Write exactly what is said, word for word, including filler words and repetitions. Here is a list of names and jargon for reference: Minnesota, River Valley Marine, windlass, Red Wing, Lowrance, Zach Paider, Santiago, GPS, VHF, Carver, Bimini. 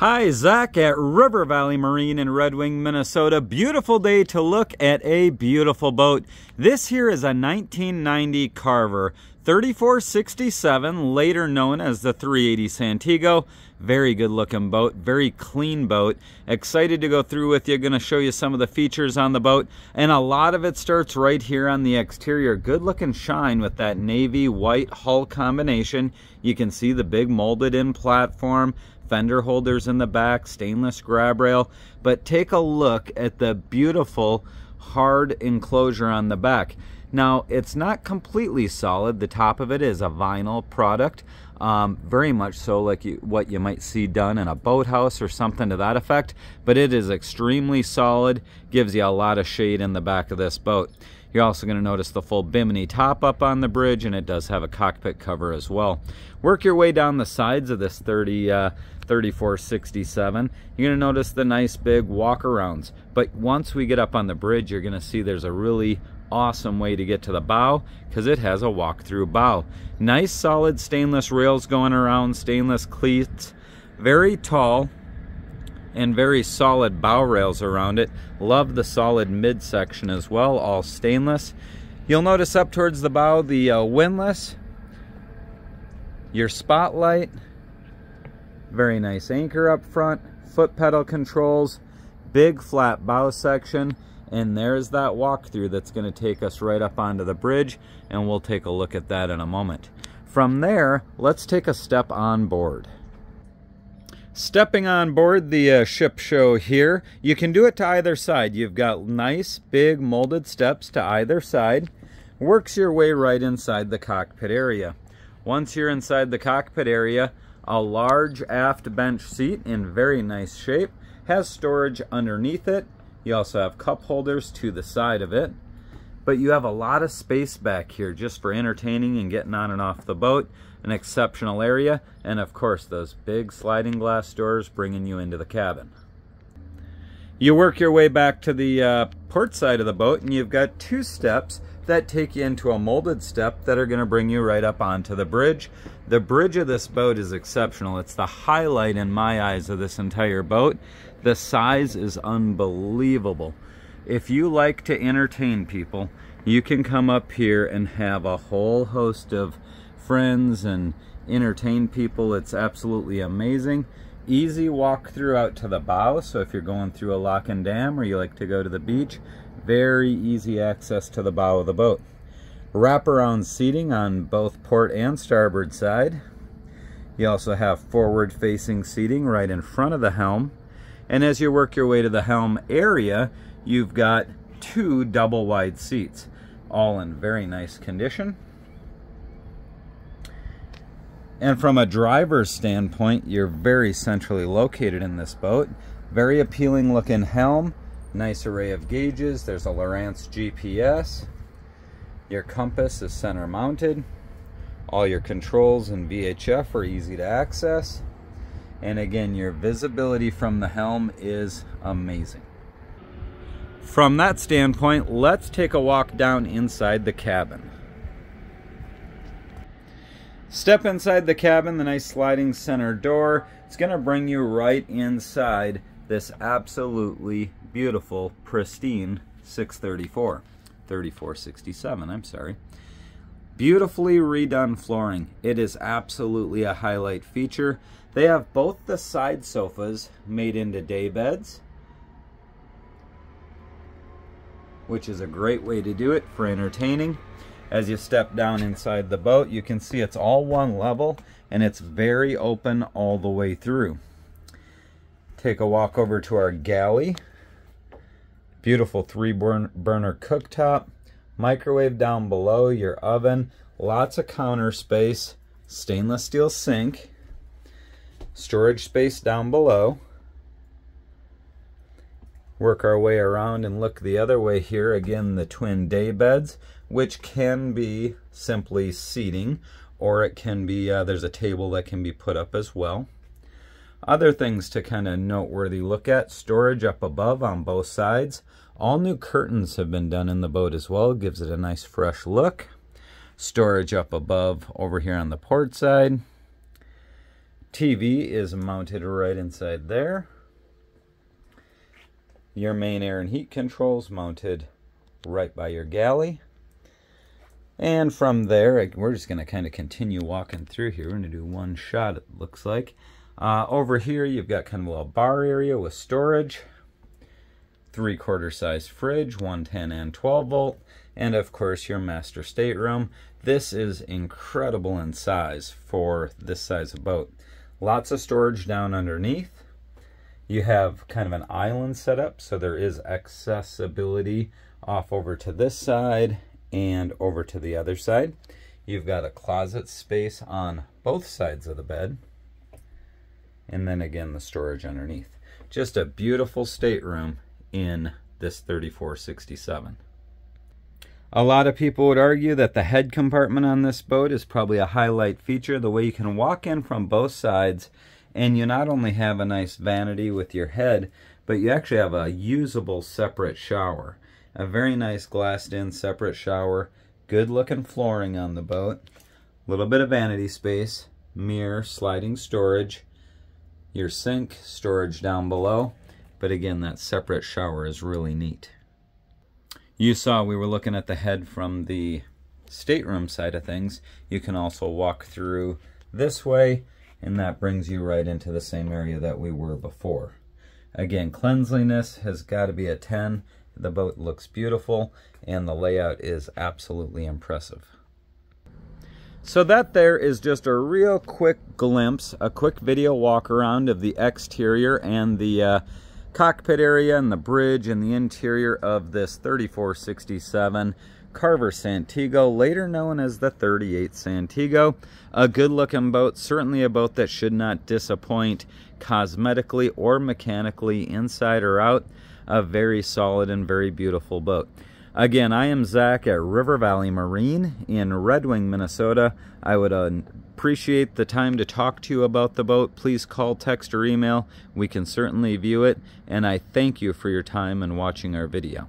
Hi, Zach at River Valley Marine in Red Wing, Minnesota. Beautiful day to look at a beautiful boat. This here is a nineteen ninety Carver, thirty-four sixty-seven, later known as the three eighty Santiago. Very good looking boat, very clean boat. Excited to go through with you, gonna show you some of the features on the boat. And a lot of it starts right here on the exterior. Good looking shine with that navy white hull combination. You can see the big molded in platform, fender holders in the back, stainless grab rail, but take a look at the beautiful hard enclosure on the back. Now, it's not completely solid. The top of it is a vinyl product, um, very much so like you, what you might see done in a boathouse or something to that effect, but it is extremely solid, gives you a lot of shade in the back of this boat. You're also going to notice the full bimini top up on the bridge, and it does have a cockpit cover as well. Work your way down the sides of this thirty, uh, thirty-four sixty-seven. You're going to notice the nice big walk-arounds. But once we get up on the bridge, you're going to see there's a really awesome way to get to the bow because it has a walk-through bow. Nice solid stainless rails going around, stainless cleats, very tall and very solid bow rails around it. Love the solid midsection as well, all stainless. You'll notice up towards the bow the uh, windlass, your spotlight, very nice anchor up front, foot pedal controls, big flat bow section, and there's that walkthrough that's going to take us right up onto the bridge, and we'll take a look at that in a moment. From there, let's take a step on board. Stepping on board the uh, ship show here, you can do it to either side. You've got nice big molded steps to either side. Works your way right inside the cockpit area. Once you're inside the cockpit area, a large aft bench seat in very nice shape, has storage underneath it. You also have cup holders to the side of it, but you have a lot of space back here just for entertaining and getting on and off the boat. An exceptional area, and of course those big sliding glass doors bringing you into the cabin. You work your way back to the uh, port side of the boat, and you've got two steps that take you into a molded step that are going to bring you right up onto the bridge. The bridge of this boat is exceptional. It's the highlight in my eyes of this entire boat. The size is unbelievable. If you like to entertain people, you can come up here and have a whole host of friends and entertain people. It's absolutely amazing. Easy walk through out to the bow, so if you're going through a lock and dam or you like to go to the beach, very easy access to the bow of the boat. Wraparound seating on both port and starboard side. You also have forward-facing seating right in front of the helm. And as you work your way to the helm area, you've got two double wide seats, all in very nice condition. And from a driver's standpoint, you're very centrally located in this boat. Very appealing looking helm, nice array of gauges. There's a Lowrance G P S. Your compass is center mounted. All your controls and V H F are easy to access. And again, your visibility from the helm is amazing. From that standpoint, let's take a walk down inside the cabin. Step inside the cabin, the nice sliding center door. It's going to bring you right inside this absolutely beautiful, pristine six thirty-four, thirty-four sixty-seven, I'm sorry. Beautifully redone flooring. It is absolutely a highlight feature. They have both the side sofas made into day beds, which is a great way to do it for entertaining. As you step down inside the boat, you can see it's all one level and it's very open all the way through. Take a walk over to our galley. Beautiful three burner cooktop, microwave down below, your oven, lots of counter space, stainless steel sink, storage space down below. Work our way around and look the other way here. Again, the twin day beds, which can be simply seating, or it can be, uh, there's a table that can be put up as well. Other things to kind of noteworthy look at, storage up above on both sides. All new curtains have been done in the boat as well. Gives it a nice fresh look. Storage up above over here on the port side. T V is mounted right inside there. Your main air and heat controls mounted right by your galley. And from there, we're just going to kind of continue walking through here. We're going to do one shot, it looks like. Uh, over here, you've got kind of a little bar area with storage. Three-quarter size fridge, one ten and twelve volt. And of course, your master stateroom. This is incredible in size for this size of boat. Lots of storage down underneath. You have kind of an island set up, so there is accessibility off over to this side and over to the other side. You've got a closet space on both sides of the bed. And then again, the storage underneath. Just a beautiful stateroom in this thirty-four sixty-seven. A lot of people would argue that the head compartment on this boat is probably a highlight feature, the way you can walk in from both sides and you not only have a nice vanity with your head, but you actually have a usable separate shower. A very nice glassed in separate shower, good looking flooring on the boat, a little bit of vanity space, mirror, sliding storage, your sink, storage down below, but again that separate shower is really neat. You saw we were looking at the head from the stateroom side of things. You can also walk through this way, and that brings you right into the same area that we were before. Again, cleanliness has got to be a ten. The boat looks beautiful, and the layout is absolutely impressive. So that there is just a real quick glimpse, a quick video walk around of the exterior and the uh, cockpit area and the bridge and the interior of this thirty-four sixty-seven Carver Santiago, later known as the thirty-eight Santiago. A good looking boat, certainly a boat that should not disappoint cosmetically or mechanically, inside or out. A very solid and very beautiful boat. Again, I am Zach at River Valley Marine in Red Wing, Minnesota. I would uh, appreciate the time to talk to you about the boat. Please call, text, or email. We can certainly view it, and I thank you for your time and watching our video.